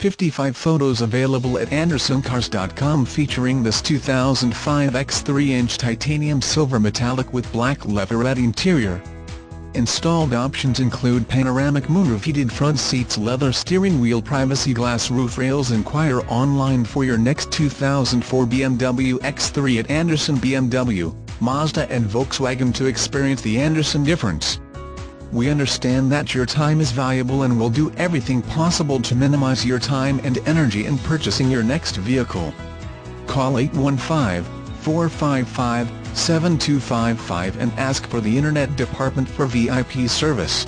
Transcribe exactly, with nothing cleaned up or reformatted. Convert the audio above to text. fifty-five photos available at anderson cars dot com featuring this two thousand five X three inch titanium silver metallic with black leatherette interior. Installed options include panoramic moonroof, heated front seats, leather steering wheel, privacy glass roof rails. Inquire online for your next two thousand four B M W X three at Anderson B M W, Mazda and Volkswagen to experience the Anderson difference. We understand that your time is valuable and will do everything possible to minimize your time and energy in purchasing your next vehicle. Call eight one five, four five five, seven two five five and ask for the Internet Department for V I P service.